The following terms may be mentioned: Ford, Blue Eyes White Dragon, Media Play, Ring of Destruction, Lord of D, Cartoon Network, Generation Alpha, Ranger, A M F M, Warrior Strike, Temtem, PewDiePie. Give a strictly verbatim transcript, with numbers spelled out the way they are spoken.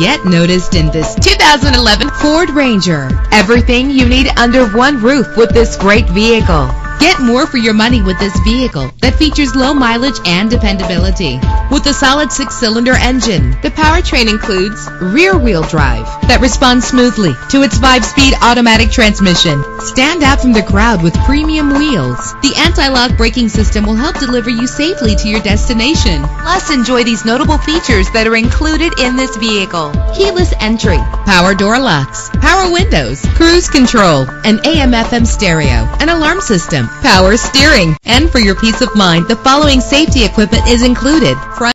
Get noticed in this two thousand eleven Ford Ranger. Everything you need under one roof with this great vehicle. Get more for your money with this vehicle that features low mileage and dependability. With a solid six-cylinder engine, the powertrain includes rear-wheel drive that responds smoothly to its five-speed automatic transmission. Stand out from the crowd with premium wheels. The anti-lock braking system will help deliver you safely to your destination. Plus, enjoy these notable features that are included in this vehicle: keyless entry, power door locks, power windows, cruise control, an A M F M stereo, an alarm system, power steering. And for your peace of mind, the following safety equipment is included.